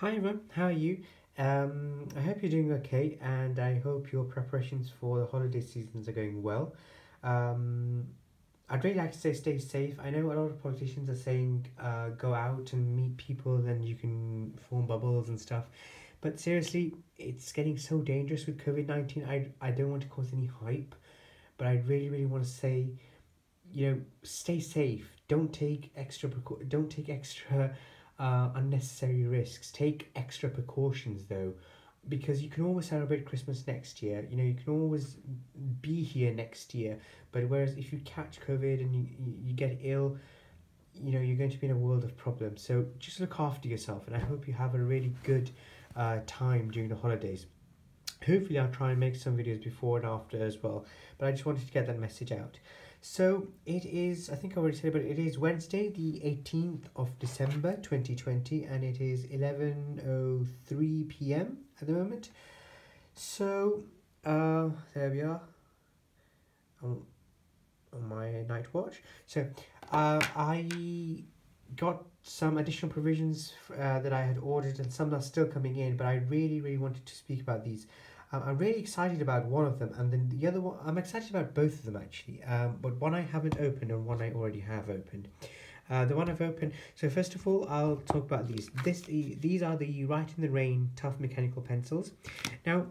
Hi everyone, how are you? I hope you're doing okay, and I hope your preparations for the holiday seasons are going well. I'd really like to say stay safe. I know a lot of politicians are saying go out and meet people and you can form bubbles and stuff, but seriously, it's getting so dangerous with COVID-19. I don't want to cause any hype, but I really want to say, you know, stay safe. Don't take extra unnecessary risks. Take extra precautions though, because you can always celebrate Christmas next year. You know, you can always be here next year, but whereas if you catch COVID and you get ill, you know, you're going to be in a world of problems. So just look after yourself, and I hope you have a really good time during the holidays. Hopefully I'll try and make some videos before and after as well, but I just wanted to get that message out. So it is, I think I already said it, but it is Wednesday the 18th of December 2020, and it is 11:03 p.m. at the moment. So there we are on my night watch. So I got some additional provisions that I had ordered, and some are still coming in, but I really wanted to speak about these. I'm really excited about one of them, and then the other one, I'm excited about both of them actually, but one I haven't opened and one I already have opened. The one I've opened, so first of all, I'll talk about these. These are the Rite in the Rain Tough Mechanical Pencils. Now,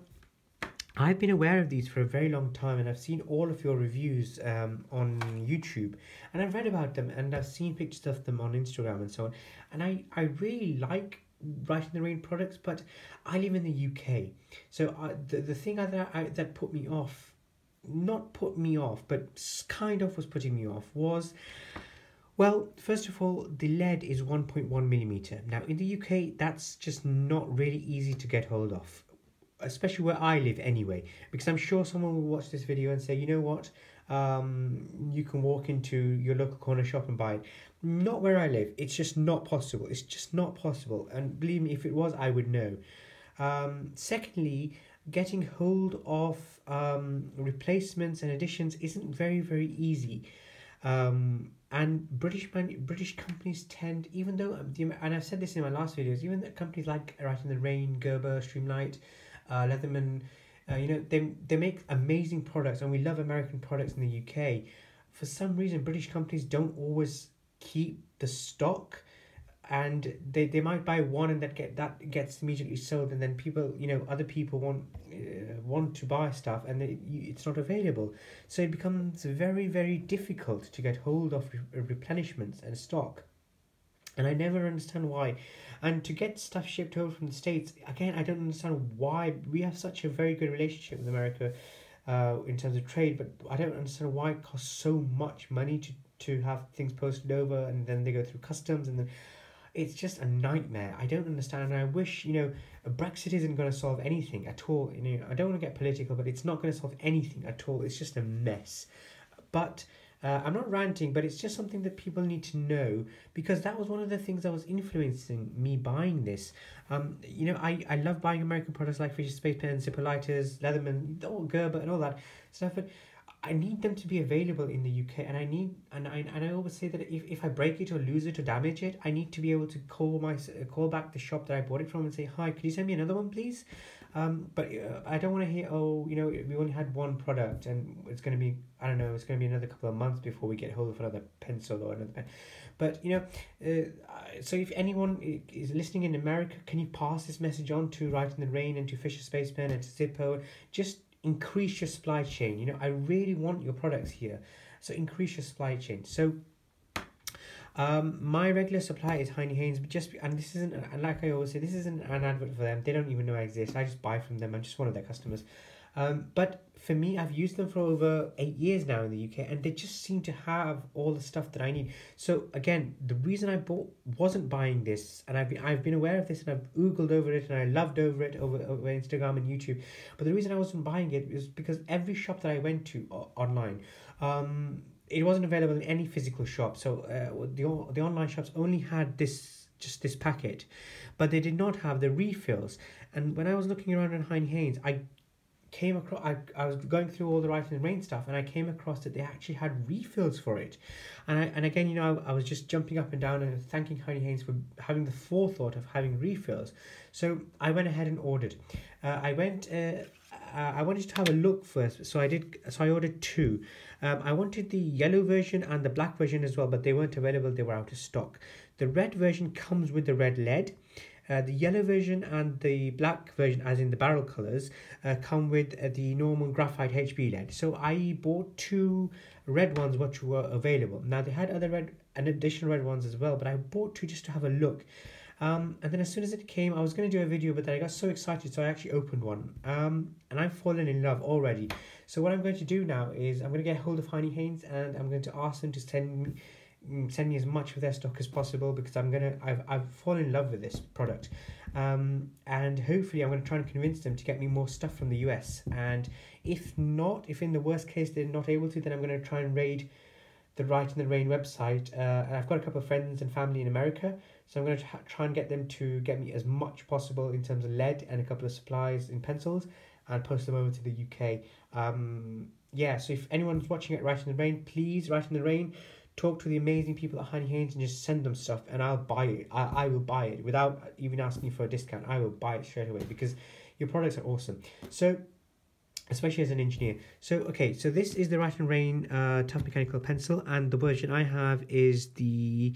I've been aware of these for a very long time, and I've seen all of your reviews on YouTube, and I've read about them, and I've seen pictures of them on Instagram and so on, and I really like Rite in the Rain products, but I live in the UK, so the thing that put me off, not put me off, but kind of was putting me off was, well, first of all, the lead is 1.1mm. Now in the UK, that's just not really easy to get hold of, especially where I live anyway, because I'm sure someone will watch this video and say, you know what, you can walk into your local corner shop and buy it. Not where I live. It's just not possible. It's just not possible. And believe me, if it was, I would know. Secondly, getting hold of replacements and additions isn't very easy. And British companies tend, even though, and I've said this in my last videos, even that companies like Rite in the Rain, Gerber, Streamlight, Leatherman, you know, they make amazing products, and we love American products in the UK. For some reason, British companies don't always keep the stock, and they might buy one, and that gets immediately sold, and then people, you know, other people want to buy stuff, and it's not available. So it becomes very difficult to get hold of replenishments and stock. And I never understand why. And to get stuff shipped over from the States, again, I don't understand why. We have such a very good relationship with America in terms of trade, but I don't understand why it costs so much money to have things posted over, and then they go through customs, and then it's just a nightmare. I don't understand, and I wish, you know, Brexit isn't going to solve anything at all. You know, I don't want to get political, but it's not going to solve anything at all. It's just a mess. But I'm not ranting, but it's just something that people need to know, because that was one of the things that was influencing me buying this. You know, I love buying American products like Fisher Space Pen, Zippo lighters, Leatherman, Gerber, and all that stuff, but I need them to be available in the UK, and I always say that if I break it or lose it or damage it, I need to be able to call back the shop that I bought it from and say, hi, could you send me another one, please? But I don't want to hear, oh, you know, we only had one product, and it's going to be, I don't know, it's going to be another couple of months before we get hold of another pencil or another pen. But, you know, so if anyone is listening in America, can you pass this message on to Rite in the Rain and to Fisher Space Pen and to Zippo? Just increase your supply chain. You know, I really want your products here, so increase your supply chain. So my regular supplier is Heinnie Haynes, but just, and this isn't, and like I always say, this isn't an advert for them. They don't even know I exist. I just buy from them. I'm just one of their customers. But for me, I've used them for over 8 years now in the UK, and they just seem to have all the stuff that I need. So again, the reason I wasn't buying this, and I've been aware of this, and I've oogled over it, and I loved over it over Instagram and YouTube, but the reason I wasn't buying it is because every shop that I went to online, it wasn't available in any physical shop. So the online shops only had just this packet, but they did not have the refills. And when I was looking around on Heinnie Haynes, I came across, I was going through all the Rite in the Rain stuff, and I came across that they actually had refills for it. And again, you know, I was just jumping up and down and thanking Heinnie Haynes for having the forethought of having refills. So I went ahead and ordered. I wanted to have a look first, so I did. So I ordered two. I wanted the yellow version and the black version as well, but they weren't available. They were out of stock. The red version comes with the red lead. The yellow version and the black version, as in the barrel colours, come with the normal graphite HB lead. So I bought two red ones which were available. Now they had other red and additional red ones as well, but I bought two just to have a look. And then as soon as it came, I was going to do a video, but then I got so excited, so I actually opened one. And I've fallen in love already. So what I'm going to do now is I'm going to get hold of Heinnie Haynes, and I'm going to ask them to send me as much of their stock as possible, because I've fallen in love with this product. And hopefully I'm going to try and convince them to get me more stuff from the US. And if not, if in the worst case they're not able to, then I'm going to try and raid the Rite in the Rain website. And I've got a couple of friends and family in America, so I'm going to try and get them to get me as much possible in terms of lead and a couple of supplies in pencils, and post them over to the UK. Yeah, so if anyone's watching at Rite in the Rain, please, Rite in the Rain, talk to the amazing people at Heinnie Haynes and just send them stuff, and I'll buy it. I will buy it without even asking for a discount. I will buy it straight away, because your products are awesome. So, especially as an engineer. So, okay, so this is the Rite in the Rain Tough Mechanical Pencil, and the version I have is the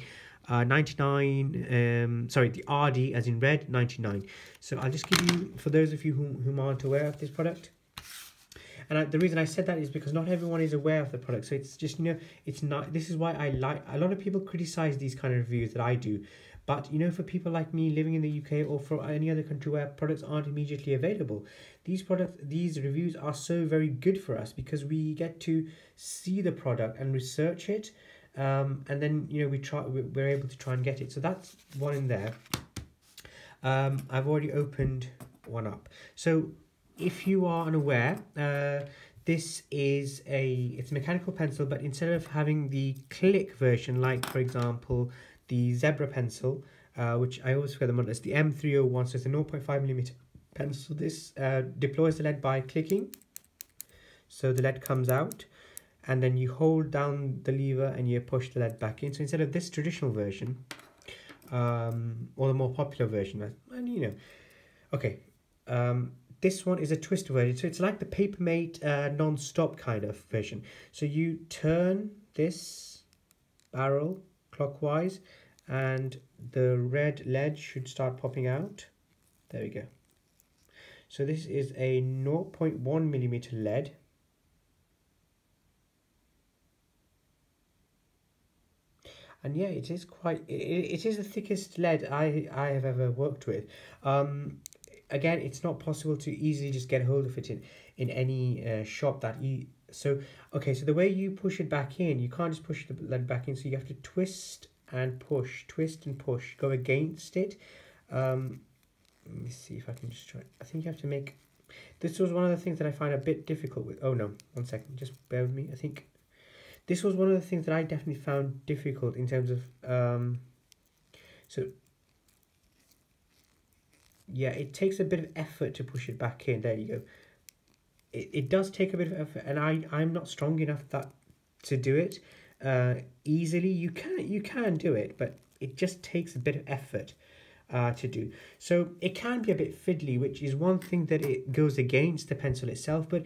99, sorry, the RD as in red, 99. So I'll just give you, for those of you who aren't aware of this product. And the reason I said that is because not everyone is aware of the product. So it's just, you know, it's not, this is why I like, a lot of people criticize these kind of reviews that I do. But, you know, for people like me living in the UK or for any other country where products aren't immediately available, these reviews are so very good for us, because we get to see the product and research it. And then, you know, we're able to try and get it. So that's one in there. I've already opened one up. So, if you are unaware, this is it's a mechanical pencil, but instead of having the click version, like for example the Zebra pencil, which I always forget the model, it's the M301, so it's a 0.5mm pencil. This deploys the lead by clicking, so the lead comes out, and then you hold down the lever and you push the lead back in. So instead of this traditional version, or the more popular version, and you know, okay. This one is a twist version, so it's like the Paper Mate non-stop kind of version. So you turn this barrel clockwise, and the red lead should start popping out. There we go. So this is a 0.1mm lead. And yeah, it is quite, it is the thickest lead I have ever worked with. Again, it's not possible to easily just get hold of it in any shop that you... So, okay, so the way you push it back in, you can't just push the lead back in, so you have to twist and push, go against it. Let me see if I can just try... I think you have to make... This was one of the things that I find a bit difficult with... Oh, no, one second, just bear with me. I think this was one of the things that I definitely found difficult in terms of... So... Yeah, it takes a bit of effort to push it back in. There you go. It does take a bit of effort, and I'm not strong enough that to do it easily. You can do it, but it just takes a bit of effort to do. So it can be a bit fiddly, which is one thing that it goes against the pencil itself. But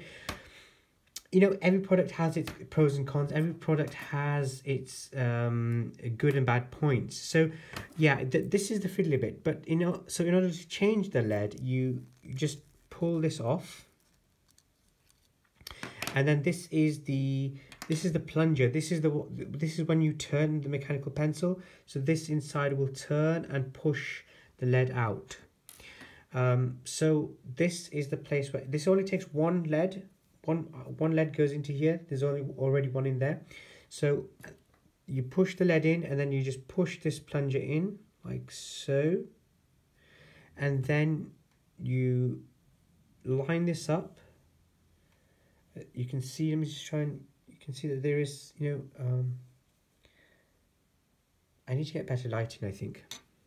you know, every product has its pros and cons. Every product has its good and bad points. So, yeah, this is the fiddly bit. But, you know, so in order to change the lead, you just pull this off. And then this is the plunger. This is when you turn the mechanical pencil. So this inside will turn and push the lead out. So this is the place where this only takes one lead. One lead goes into here. There's already one in there. So you push the lead in, and then you just push this plunger in like so. And then you line this up. You can see, let me just try and, you can see that there is, you know, I need to get better lighting, I think.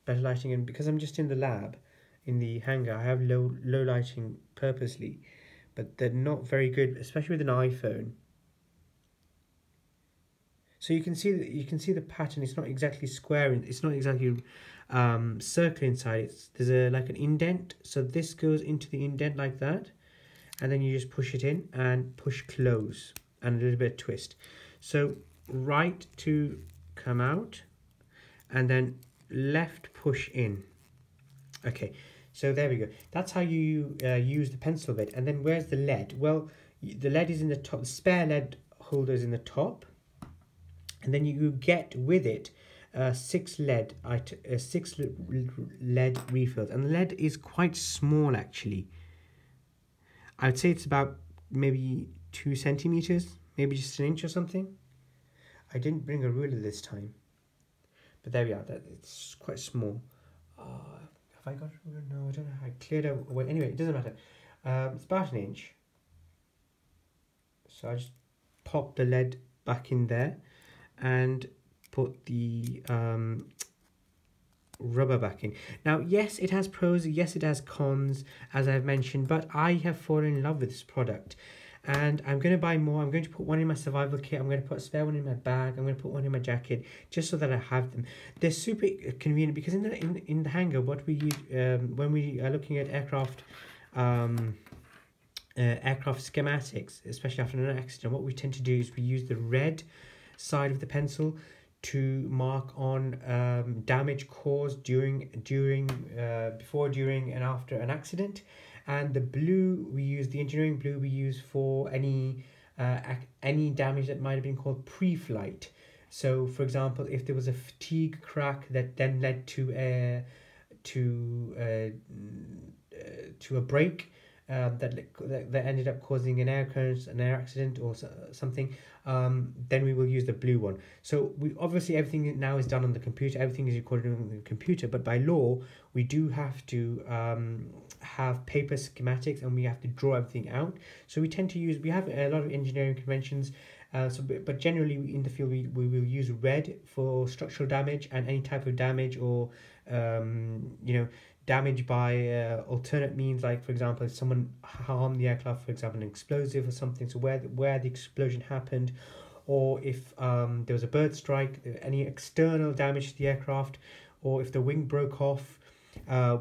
Better lighting, and because I'm just in the lab, in the hangar, I have low lighting purposely. but they're not very good, especially with an iPhone. So you can see the pattern. It's not exactly square. It's not exactly circle inside. There's like an indent. So this goes into the indent like that, and then you just push it in and push close and a little bit of twist. So right to come out, and then left push in. Okay, so there we go. That's how you use the pencil bit. And then where's the lead? Well, the lead is in the top. The spare lead holder is in the top. And then you get with it 6 lead refills, and the lead is quite small actually. I'd say it's about maybe 2 centimeters, maybe just an inch or something. I didn't bring a ruler this time, but there we are. It's quite small. Have I got a ruler? No, I don't know. I cleared out. Well, anyway, it doesn't matter. It's about an inch. So I just pop the lead back in there and put the rubber back in. Now, yes, it has pros, yes, it has cons, as I've mentioned, but I have fallen in love with this product, and I'm going to buy more. I'm going to put one in my survival kit. I'm going to put a spare one in my bag. I'm going to put one in my jacket, just so that I have them. They're super convenient, because in the hangar, what we use when we are looking at aircraft schematics, especially after an accident, what we tend to do is we use the red side of the pencil to mark on damage caused before, during and after an accident, and the blue we use, the engineering blue we use for any damage that might have been called pre-flight. So for example, if there was a fatigue crack that then led to a break that ended up causing an air current, an air accident or something, then we will use the blue one. So we obviously, everything now is done on the computer, everything is recorded on the computer, but by law we do have to have paper schematics, and we have to draw everything out. So we have a lot of engineering conventions, but generally in the field we will use red for structural damage and any type of damage, or damage by alternate means, like for example if someone harmed the aircraft, for example an explosive or something, so where the explosion happened, or if there was a bird strike, any external damage to the aircraft, or if the wing broke off,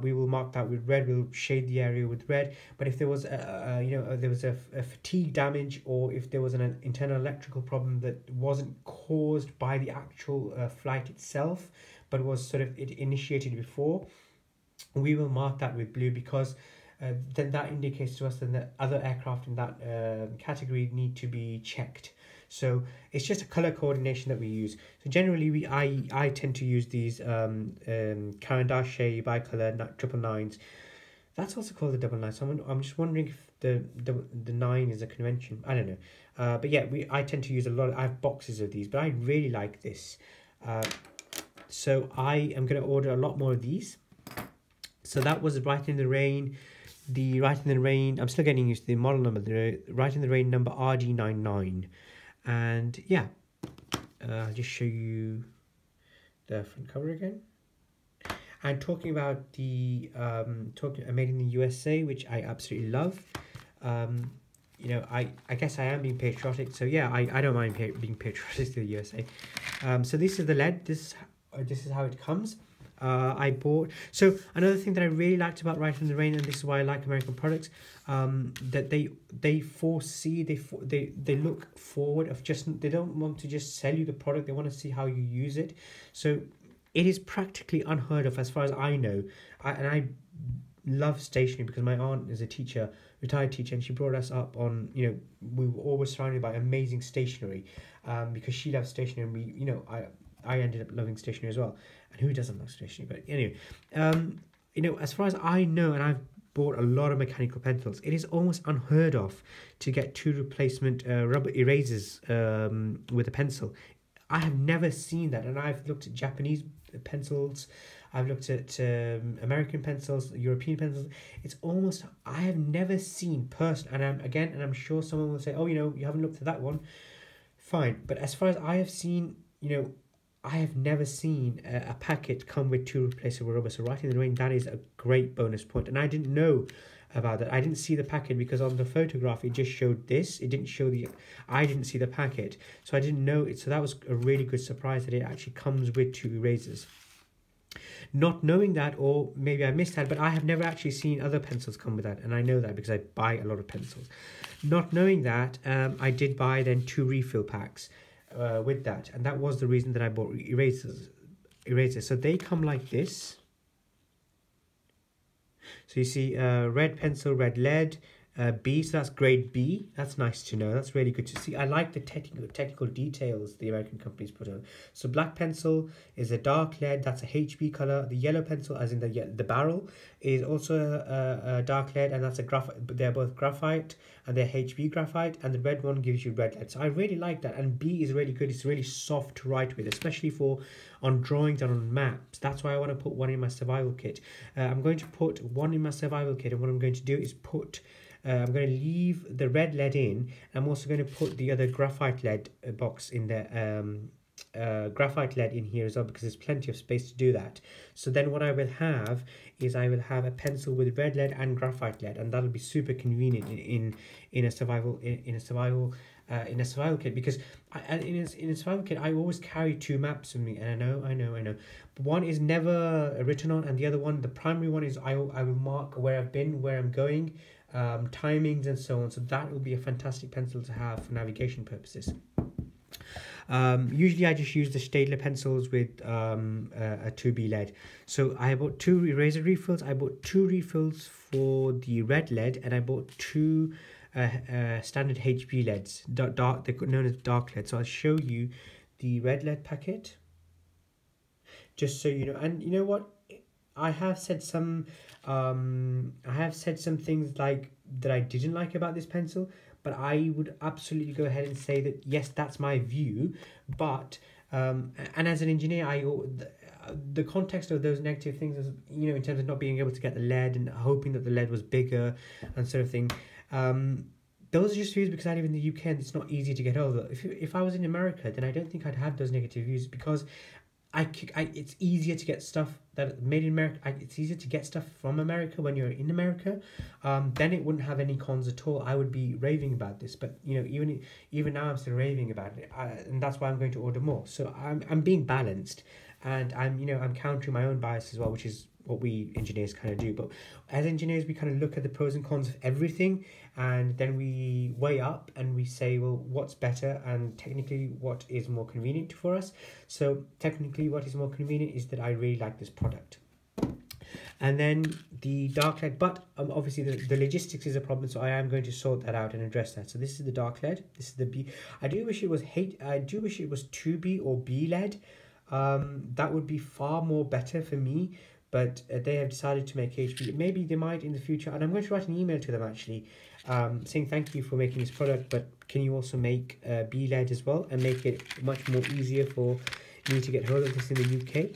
we will mark that with red. We'll shade the area with red. But if there was a fatigue damage, or if there was an internal electrical problem that wasn't caused by the actual flight itself, but was sort of it initiated before, we will mark that with blue, because then that indicates to us then that other aircraft in that category need to be checked. So it's just a color coordination that we use. So generally, I tend to use these Caran d'Ache bicolor 999s. That's also called the 999. So I'm just wondering if the 9 is a convention. I don't know. But yeah, I tend to use a lot. I have boxes of these, but I really like this. So I am going to order a lot more of these. So that was Rite in the Rain. The Rite in the Rain, I'm still getting used to the model number, the Rite in the Rain number RD99. And yeah, I'll just show you the front cover again. And talking about the Made in the USA, which I absolutely love. I guess I am being patriotic. So yeah, I don't mind being patriotic to the USA. So this is the lead. This is how it comes. I bought. So another thing that I really liked about Rite in the Rain, and this is why I like American products, that they look forward of just, they don't want to just sell you the product, they want to see how you use it. So it is practically unheard of as far as I know. I love stationery because my aunt is a teacher, retired teacher, and she brought us up on, we were always surrounded by amazing stationery, because she loves stationery, and I ended up loving stationery as well. And who doesn't love stationery? But anyway, as far as I know, and I've bought a lot of mechanical pencils, it is almost unheard of to get 2 replacement rubber erasers with a pencil. I have never seen that, and I've looked at Japanese pencils, I've looked at American pencils, European pencils. It's almost, I have never seen person, and I'm sure someone will say, oh, you haven't looked at that one. Fine, but as far as I have seen, I have never seen a packet come with two replaceable rubbers. So Rite in the Rain, that is a great bonus point. And I didn't know about that. I didn't see the packet because on the photograph, it just showed this. It didn't show the, I didn't see the packet. So I didn't know it. So that was a really good surprise that it actually comes with two erasers. Not knowing that, or maybe I missed that, but I have never actually seen other pencils come with that, and I know that because I buy a lot of pencils. Not knowing that, I did buy then two refill packs with that, and that was the reason that I bought erasers. So they come like this. So you see red pencil, red lead, B, so that's grade B. That's nice to know. That's really good to see. I like the technical details the American companies put on. So black pencil is a dark lead. That's a HB color. The yellow pencil, as in the barrel, is also a dark lead, and that's a graphite. They're both graphite, and they're HB graphite. And the red one gives you red lead. So I really like that. And B is really good. It's really soft to write with, especially for on drawings and on maps. That's why I want to put one in my survival kit. I'm going to put one in my survival kit, and what I'm going to do is put. I'm going to leave the red lead in. I'm also going to put the other graphite lead box in there, graphite lead in here as well, because there's plenty of space to do that. So then what I will have is I will have a pencil with red lead and graphite lead, and that'll be super convenient in a survival kit, because in a survival kit I always carry two maps with me, and I know. One is never written on, and the other one, the primary one, is I will mark where I've been, where I'm going. Timings and so on, so that will be a fantastic pencil to have for navigation purposes. Usually I just use the Staedtler pencils with a 2B lead. So I bought two eraser refills. I bought two refills for the red lead, and I bought two standard HB leads, they're known as dark lead. So I'll show you the red lead packet, just so you know. And you know what? I have said some things like that I didn't like about this pencil, but I would absolutely go ahead and say that yes, that's my view, but and as an engineer, the context of those negative things is, you know, in terms of not being able to get the lead and hoping that the lead was bigger and sort of thing. Those are just views because I live in the UK and it's not easy to get over. If I was in America, then I don't think I'd have those negative views, because it's easier to get stuff that made in America. It's easier to get stuff from America when you're in America. Then it wouldn't have any cons at all. I would be raving about this, but you know, even now I'm still raving about it, and that's why I'm going to order more. So I'm being balanced, and I'm countering my own bias as well, which is what we engineers kind of do. But as engineers, we kind of look at the pros and cons of everything, and then we weigh up and we say, well, what's better, and technically what is more convenient for us. So technically what is more convenient is that I really like this product. And then the dark lead, but obviously the logistics is a problem, so I am going to sort that out and address that. So this is the dark lead, this is the B. I do wish it was 2B or B lead. That would be far more better for me, but they have decided to make HB. Maybe they might in the future, and I'm going to write an email to them actually, saying thank you for making this product, but can you also make B lead as well, and make it much more easier for me to get hold of this in the UK.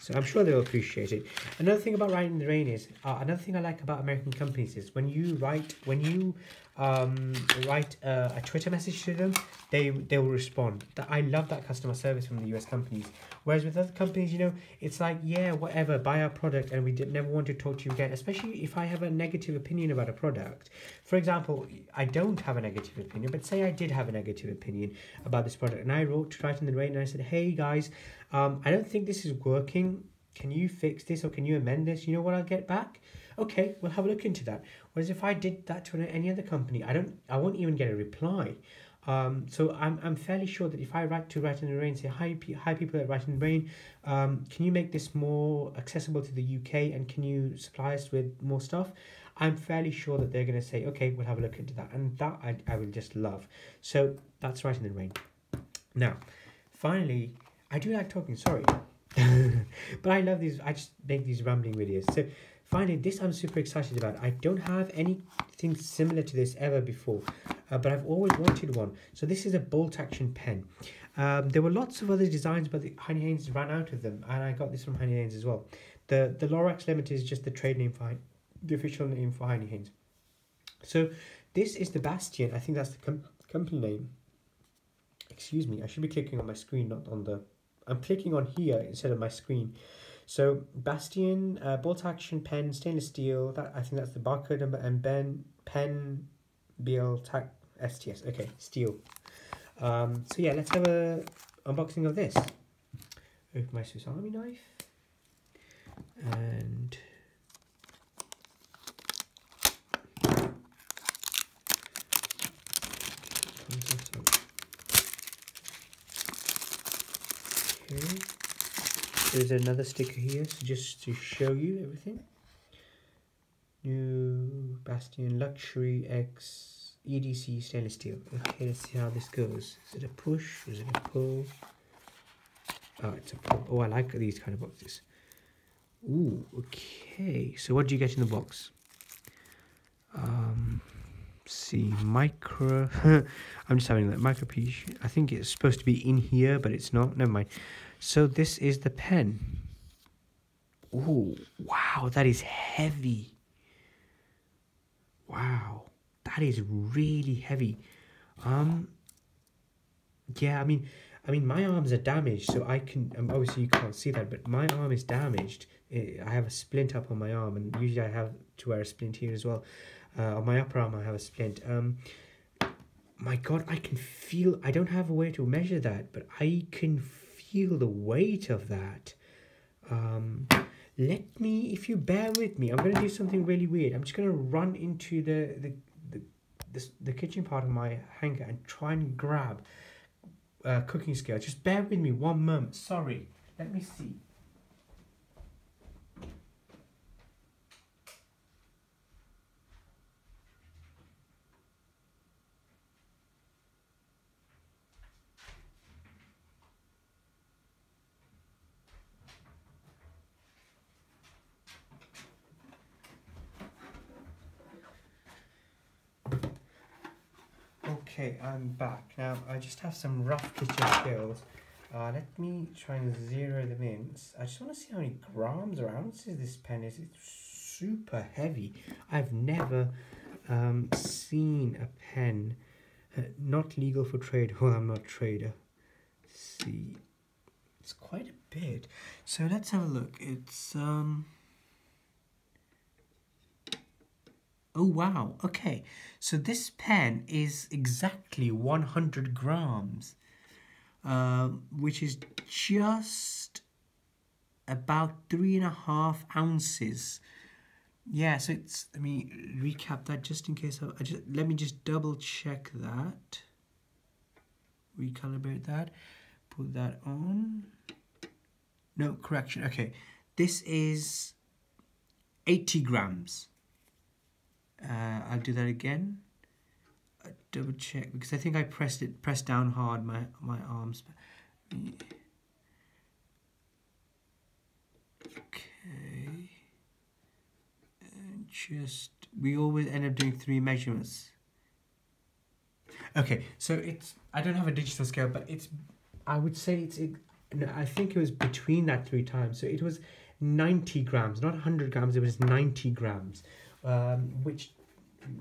So I'm sure they'll appreciate it. Another thing about Rite in the Rain is, another thing I like about American companies is when you write a Twitter message to them, they will respond. I love that customer service from the US companies. Whereas with other companies, you know, it's like, yeah, whatever, buy our product and we never want to talk to you again, especially if I have a negative opinion about a product. For example, I don't have a negative opinion, but say I did have a negative opinion about this product, and I wrote to Rite in the Rain and I said, hey guys, I don't think this is working. Can you fix this, or can you amend this? You know what I'll get back? Okay, we'll have a look into that. Whereas if I did that to any other company, I won't even get a reply. So I'm fairly sure that if I write to Rite in the Rain, say, hi people at Rite in the Rain, can you make this more accessible to the UK, and can you supply us with more stuff? I'm fairly sure that they're going to say, okay, we'll have a look into that. And that I will just love. So that's Rite in the Rain. Now, finally, I do like talking, sorry. But I love these, I just make these rambling videos. So finally, this I'm super excited about. I don't have anything similar to this ever before, but I've always wanted one. So this is a bolt action pen. There were lots of other designs, but Heinnie Haynes ran out of them, and I got this from Heinnie Haynes as well. The Lorax Limited is just the trade name for the official name for Heinnie Haynes. So this is the Bastion. I think that's the company name. Excuse me, I should be clicking on my screen, not on the I'm clicking on here instead of my screen. So Bastion, bolt action pen, stainless steel. That I think that's the barcode number, and pen, BL tac STS. Okay, steel. So yeah, let's have a unboxing of this. Open my Swiss Army knife, and okay. There's another sticker here, so just to show you everything. New Bastion Luxury X EDC stainless steel. Okay, let's see how this goes. Is it a push? Is it a pull? Oh, it's a pull. Oh, I like these kind of boxes. Ooh, okay. So what do you get in the box? See, micro. I'm just having that micro piece. I think it's supposed to be in here, but it's not. Never mind. So this is the pen. Oh wow, that is heavy. Wow, that is really heavy. Yeah, I mean my arms are damaged, so I can. Obviously, you can't see that, but my arm is damaged. I have a splint up on my arm, and usually I have to wear a splint here as well. On my upper arm, I have a splint. My God, I can feel. I don't have a way to measure that, but I can feel the weight of that. Let me, if you bear with me, I'm gonna do something really weird. I'm just gonna run into the kitchen part of my hanger and try and grab a cooking scale. Just bear with me 1 moment. Sorry. Let me see. Okay, I'm back. Now, I just have some rough kitchen skills. Let me try and zero them in. I just want to see how many grams or ounces this pen is. It's super heavy. I've never seen a pen not legal for trade. Well, I'm not a trader. Let's see. It's quite a bit. So let's have a look. It's... Oh wow, okay, so this pen is exactly 100 grams, which is just about 3.5 ounces. Yeah, so it's, let me recap that just in case, let me just double check that, recalibrate that, put that on, no, correction, okay, this is 80 grams. I'll do that again. Double check because I think I pressed down hard my arms. Okay. And just we always end up doing 3 measurements. Okay, so it's I don't have a digital scale, but it's I would say it's no, I think it was between that 3 times. So it was 90 grams, not 100 grams. It was 90 grams. Which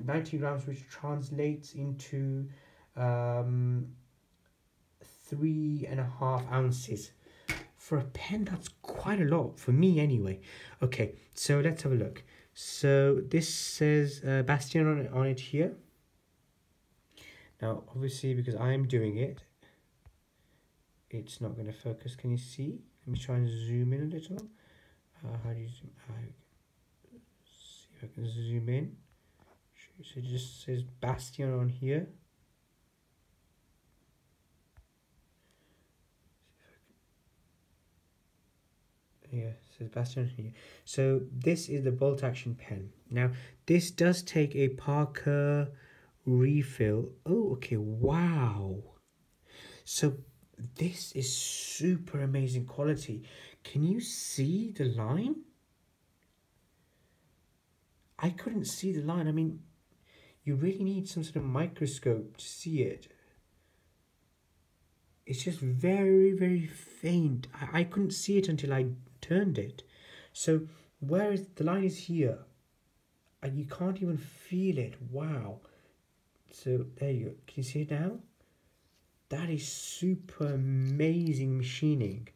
90 grams, which translates into 3.5 ounces. For a pen, that's quite a lot, for me anyway. Okay, so let's have a look. So this says Bastion on it here. Now, obviously, because I'm doing it, it's not going to focus. Can you see? Let me try and zoom in a little. How do you zoom? I can zoom in, so it just says Bastion on here. Yeah, it says Bastion here. So this is the bolt action pen. Now this does take a Parker refill. Oh, okay, wow. So this is super amazing quality. Can you see the line? I couldn't see the line. I mean, you really need some sort of microscope to see it. It's just very, very faint. I couldn't see it until I turned it. So where is the line is here, and you can't even feel it. Wow. So there you go. Can you see it now? That is super amazing machining.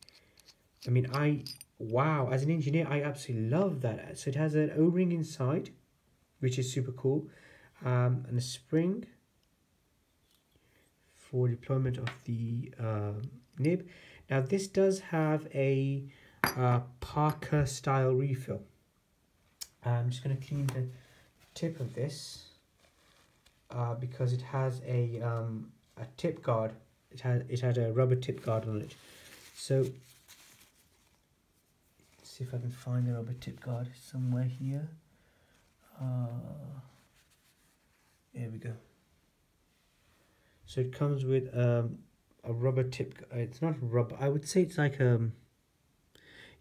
I mean, wow, as an engineer, I absolutely love that. So it has an O-ring inside, which is super cool, and a spring for deployment of the nib. Now this does have a Parker style refill. I'm just going to clean the tip of this because it has a tip guard. It had a rubber tip guard on it. So let's see if I can find the rubber tip guard somewhere here. There we go. So it comes with a rubber tip. It's not rubber. I would say it's like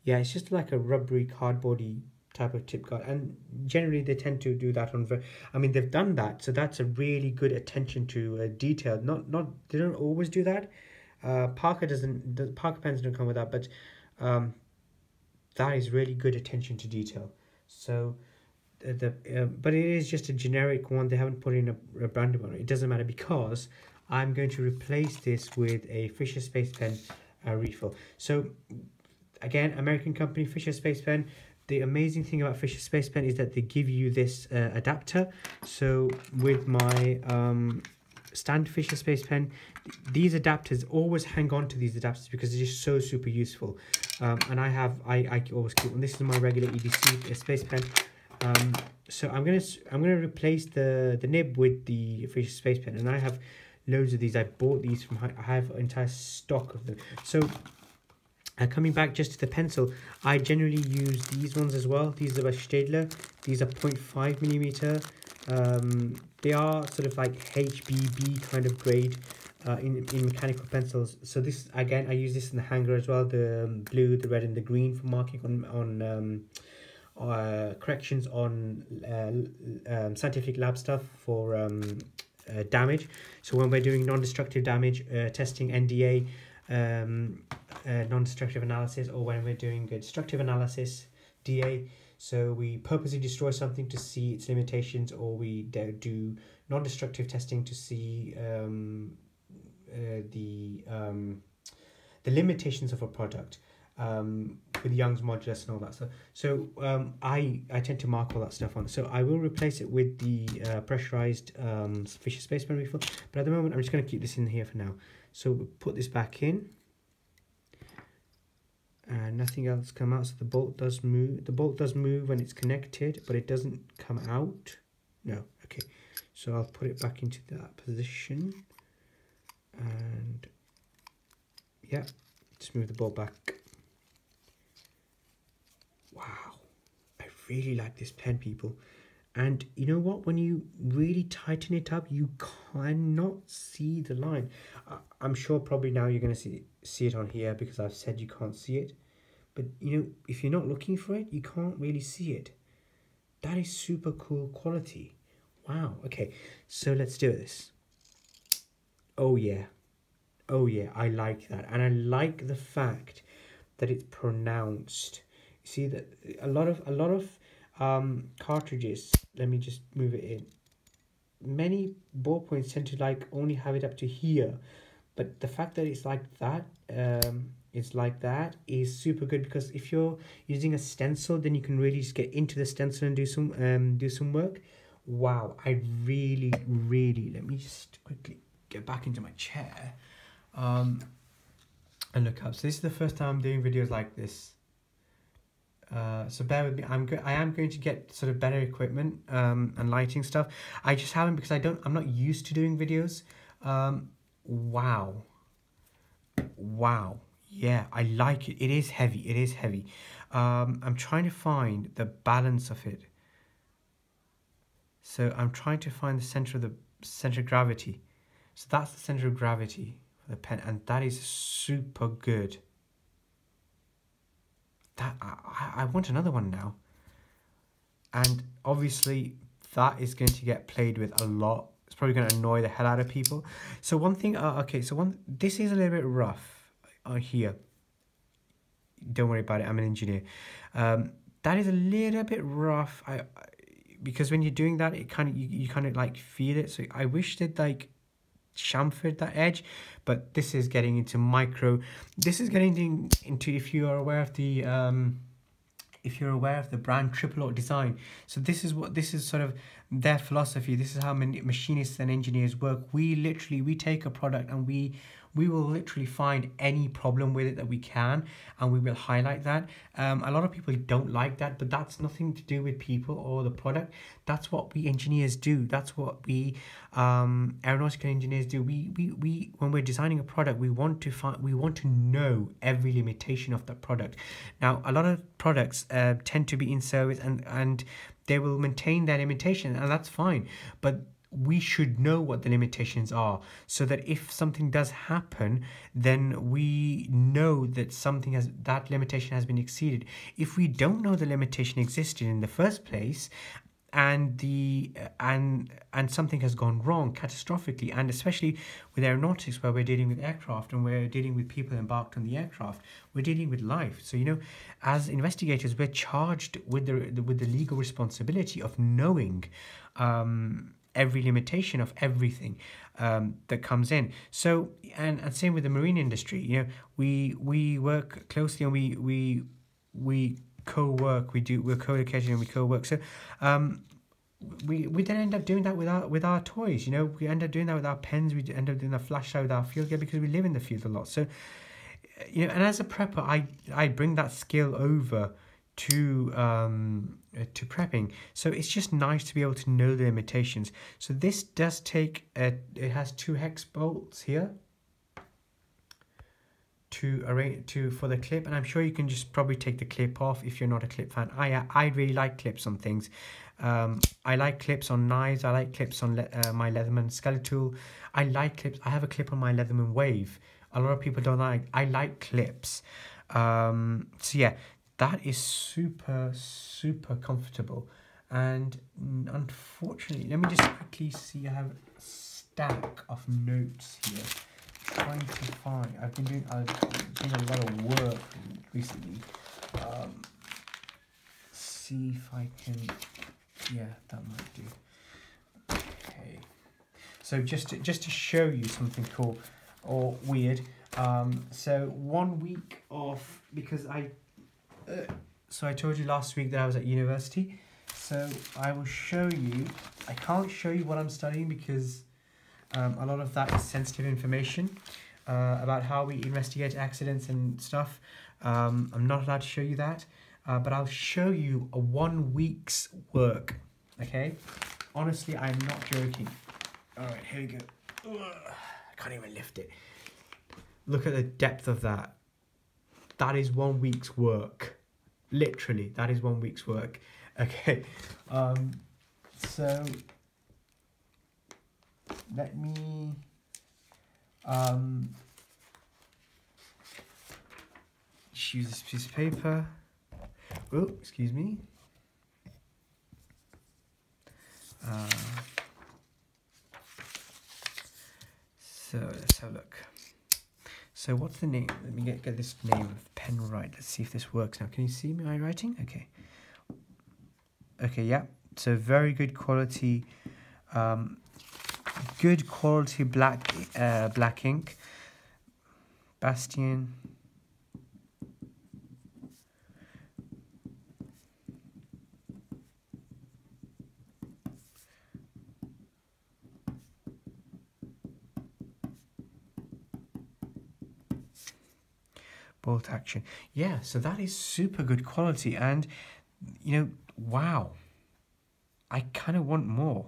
yeah, it's just like a rubbery cardboardy type of tip guard. And generally they tend to do that on. I mean, they've done that, so that's a really good attention to detail. They don't always do that. Parker pens don't come with that, but that is really good attention to detail. So. But it is just a generic one. They haven't put in a branded one. It doesn't matter because I'm going to replace this with a Fisher Space Pen refill. So again, American company, Fisher Space Pen. The amazing thing about Fisher Space Pen is that they give you this adapter. So with my standard Fisher Space Pen, these adapters, always hang on to these adapters because they're just so super useful. And I always keep one. This is my regular EDC Space Pen. So I'm gonna replace the nib with the Fisher Space Pen, and I have loads of these. I bought these from. I have an entire stock of them. So coming back just to the pencil, I generally use these ones as well. These are by Staedtler. These are 0.5mm. They are sort of like HBB kind of grade in mechanical pencils. So this again, I use this in the hanger as well. The blue, the red, and the green for marking on corrections on scientific lab stuff for damage. So when we're doing non-destructive damage testing, NDA, non-destructive analysis, or when we're doing a destructive analysis, DA. So we purposely destroy something to see its limitations, or we do non-destructive testing to see the limitations of a product. With Young's modulus and all that stuff. So I tend to mark all that stuff on. So I will replace it with the pressurized Fisher Space Pen refill. But at the moment, I'm just going to keep this in here for now. So we'll put this back in. And nothing else come out. So the bolt does move. The bolt does move when it's connected, but it doesn't come out. No. Okay. So I'll put it back into that position. And yeah, just move the bolt back. Wow, I really like this pen, people. And you know what? When you really tighten it up, you cannot see the line. I'm sure probably now you're going to see it on here because I've said you can't see it. But, you know, if you're not looking for it, you can't really see it. That is super cool quality. Wow. Okay, so let's do this. Oh, yeah. Oh, yeah, I like that. And I like the fact that it's pronounced. See that a lot of cartridges, let me just move it in, many ball points tend to like only have it up to here, but the fact that it's like that is super good, because if you're using a stencil, then you can really just get into the stencil and do some work. Wow, I really, let me just quickly get back into my chair and look up. So this is the first time I'm doing videos like this. So bear with me. I am going to get sort of better equipment and lighting stuff. I just haven't because I'm not used to doing videos. Wow. Yeah, I like it. It is heavy. I'm trying to find the balance of it. So I'm trying to find the center of gravity. So that's the center of gravity for the pen, and that is super good. That I want another one now, and obviously that is going to get played with a lot. It's probably going to annoy the hell out of people. So one thing, this is a little bit rough on here. Don't worry about it. I'm an engineer. That is a little bit rough. Because when you're doing that, it kind of you kind of like feel it. So I wish they'd like chamfered that edge, but this is getting into micro. This is getting into, if you are aware of the brand Triple Aught Design. So this is what, this is sort of their philosophy. This is how many machinists and engineers work. We literally, we take a product and we will literally find any problem with it that we can, and we will highlight that. A lot of people don't like that, but that's nothing to do with people or the product. That's what we engineers do. That's what we aeronautical engineers do. We when we're designing a product, we want to find, we want to know every limitation of that product. Now, a lot of products tend to be in service and they will maintain their limitation, and that's fine. But we should know what the limitations are, so that if something does happen, then we know that something has, that limitation has been exceeded. If we don't know the limitation existed in the first place, and the and something has gone wrong catastrophically, and especially with aeronautics, where we're dealing with aircraft and we're dealing with people embarked on the aircraft, we're dealing with life. So, you know, as investigators, we're charged with the legal responsibility of knowing every limitation of everything that comes in. So, and same with the marine industry. You know, we work closely, and we co-work. We're co-located and we co-work. So, we then end up doing that with our toys. You know, we end up doing that with our pens. We end up doing the flashlight with our field gear, because we live in the field a lot. So, you know, and as a prepper, I bring that skill over to prepping. So it's just nice to be able to know the limitations. So this does take it has 2 hex bolts here to arrange for the clip, and I'm sure you can just probably take the clip off if you're not a clip fan. I really like clips on things. I like clips on knives. I like clips on my Leatherman Skeletal. I like clips. I have a clip on my Leatherman Wave. A lot of people don't like. I like clips. So yeah. That is super, super comfortable. And unfortunately, let me just quickly see, I have a stack of notes here. Trying to find, I've been doing a lot of work recently. See if I can, yeah, that might do. Okay. So just to show you something cool or weird. So 1 week off, because so I told you last week that I was at university, so I will show you, I can't show you what I'm studying, because a lot of that is sensitive information about how we investigate accidents and stuff. I'm not allowed to show you that, but I'll show you a 1 week's work, okay? Honestly, I'm not joking. Alright, here we go. Ugh, I can't even lift it. Look at the depth of that. That is 1 week's work. Literally, that is 1 week's work. Okay, so let me use this piece of paper. Oh, excuse me. So let's have a look. So what's the name? Let me get this name of the pen right. Let's see if this works now. Can you see my writing? Okay. Okay, yeah. So very good quality black ink. Bastion. Bolt action. Yeah, so that is super good quality, and you know, wow, I kind of want more.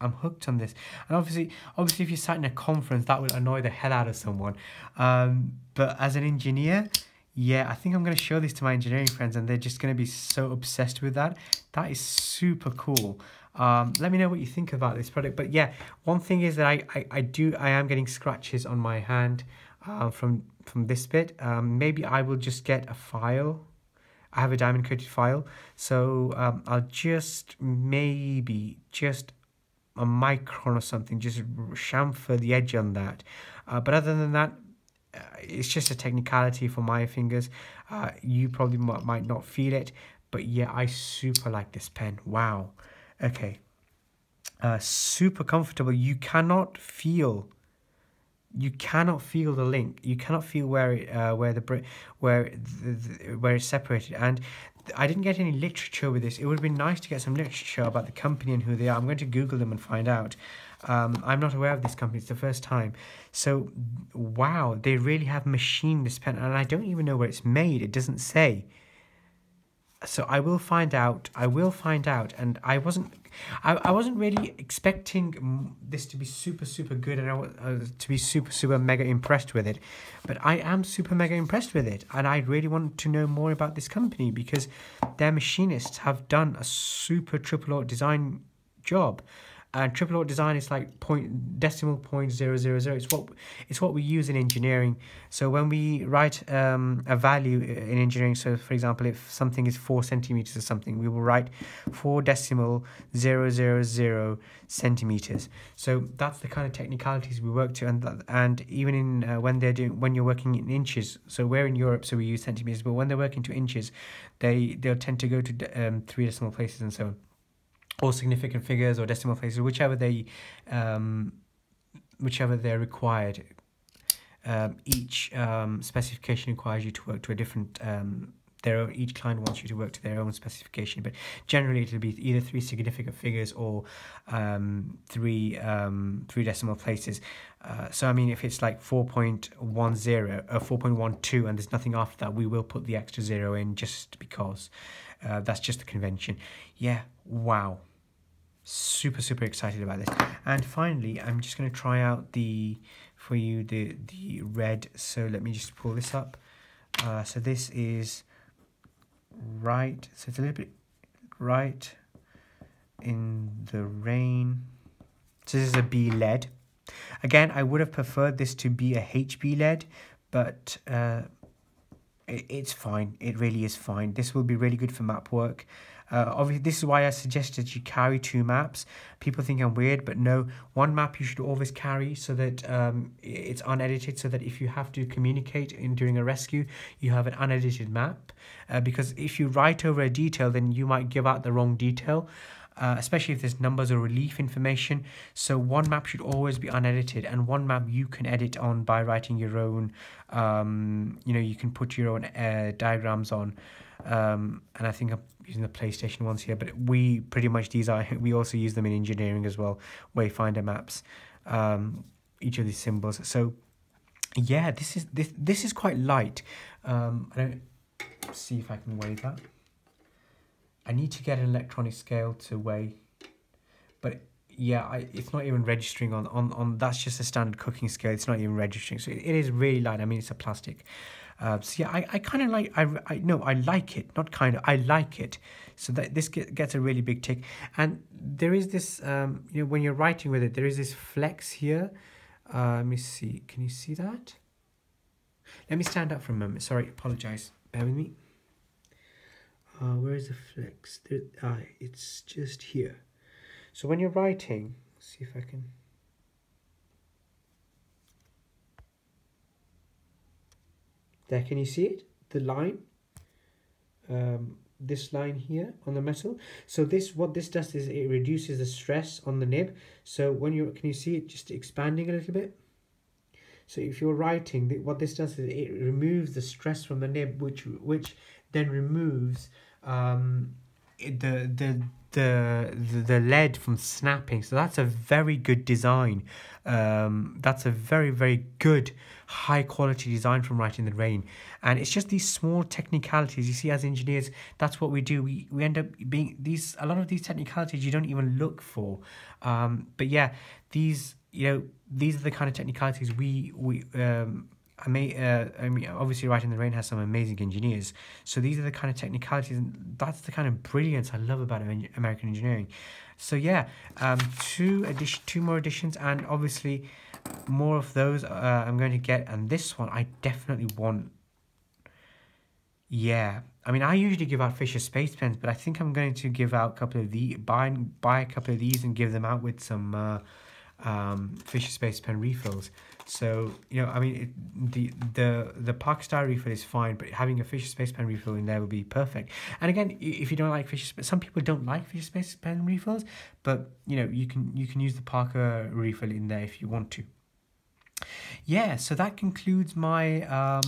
I'm hooked on this. And obviously if you're sat in a conference, that would annoy the hell out of someone, but as an engineer, yeah, I think I'm going to show this to my engineering friends, and they're just going to be so obsessed with that. That is super cool. Let me know what you think about this product. But yeah, one thing is that I am getting scratches on my hand from this bit. Maybe I will just get a file. I have a diamond coated file, so I'll just maybe just a micron or something, just chamfer the edge on that. But other than that, it's just a technicality for my fingers. You probably might not feel it, but yeah, I super like this pen. Wow. Okay. Super comfortable. You cannot feel you cannot feel the link. You cannot feel where it's separated. And I didn't get any literature with this. It would have been nice to get some literature about the company and who they are. I'm going to Google them and find out. I'm not aware of this company. It's the first time. So, wow, they really have machined this pen. And I don't even know where it's made. It doesn't say. So I will find out. I will find out. And I wasn't really expecting this to be super, super good and to be super, super mega impressed with it. But I am super mega impressed with it. And I really want to know more about this company because their machinists have done a super Triple Aught Design job. And Triple Aught Design is like decimal point zero zero zero. It's what we use in engineering. So when we write a value in engineering, so for example, if something is 4 centimeters or something, we will write 4.000 centimeters. So that's the kind of technicalities we work to, and even in when you're working in inches. So we're in Europe, so we use centimeters, but when they're working to inches, they'll tend to go to 3 decimal places and so on. Or significant figures or decimal places, whichever they're required. Each specification requires you to work to a different. Each client wants you to work to their own specification, but generally it'll be either 3 significant figures or 3 decimal places. So I mean, if it's like 4.10 or 4.12, and there's nothing after that, we will put the extra zero in just because. That's just the convention. Yeah, wow. Super, super excited about this. And finally, I'm just going to try out the red. So let me just pull this up. So this is Rite. So it's a little bit Rite in the Rain. So this is a B lead. Again, I would have preferred this to be a HB lead, but it's fine. It really is fine. This will be really good for map work. Obviously, this is why I suggested you carry 2 maps. People think I'm weird, but no. 1 map you should always carry so that it's unedited, so that if you have to communicate during a rescue, you have an unedited map. Because if you write over a detail, then you might give out the wrong detail, especially if there's numbers or relief information. So 1 map should always be unedited, and 1 map you can edit on by writing your own, you can put your own diagrams on. And I think I'm using the PlayStation ones here, but we also use them in engineering as well, wayfinder maps, each of these symbols. So yeah, this is quite light. I don't see if I can weigh that. I need to get an electronic scale to weigh, but yeah, it's not even registering on that's just a standard cooking scale. It's not even registering, so it is really light. I mean, it's a plastic. So yeah, I like it. Not kind of, I like it. So that this gets a really big tick, and there is this when you're writing with it, there is this flex here. Let me see. Can you see that? Let me stand up for a moment. Sorry, apologize. Bear with me. Where is the flex? There, it's just here. So when you're writing, let's see if I can. There, can you see it? The line, this line here on the metal. So what this does is it reduces the stress on the nib. So can you see it just expanding a little bit? So if you're writing, what this does is it removes the stress from the nib, which then removes the lead from snapping. So that's a very good design. That's a very, very good high quality design from Rite in the Rain. And it's just these small technicalities. You see, as engineers, that's what we do. We end up being a lot of these technicalities you don't even look for. But yeah, these are the kind of technicalities I mean, obviously Rite in the Rain has some amazing engineers. So these are the kind of technicalities, and that's the kind of brilliance I love about American engineering. So yeah, two more editions, and obviously more of those I'm going to get, and this one I definitely want. Yeah, I mean, I usually give out Fisher Space Pens, but I think I'm going to give out a couple of the buy a couple of these and give them out with some Fisher Space Pen refills. So I mean, the Park Star refill is fine, but having a Fisher Space Pen refill in there would be perfect. And again, if you don't like some people don't like Fisher Space Pen refills, but you can use the Parker refill in there if you want to. Yeah, so that concludes my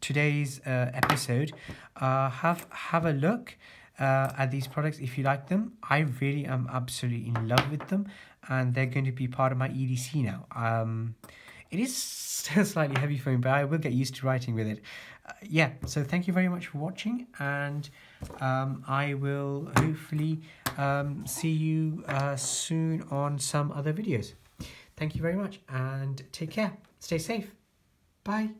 today's episode. Have a look at these products if you like them. I really am absolutely in love with them, and they're going to be part of my EDC now. It is slightly heavy for me, but I will get used to writing with it. Yeah, so thank you very much for watching, and I will hopefully see you soon on some other videos. Thank you very much, and take care. Stay safe. Bye.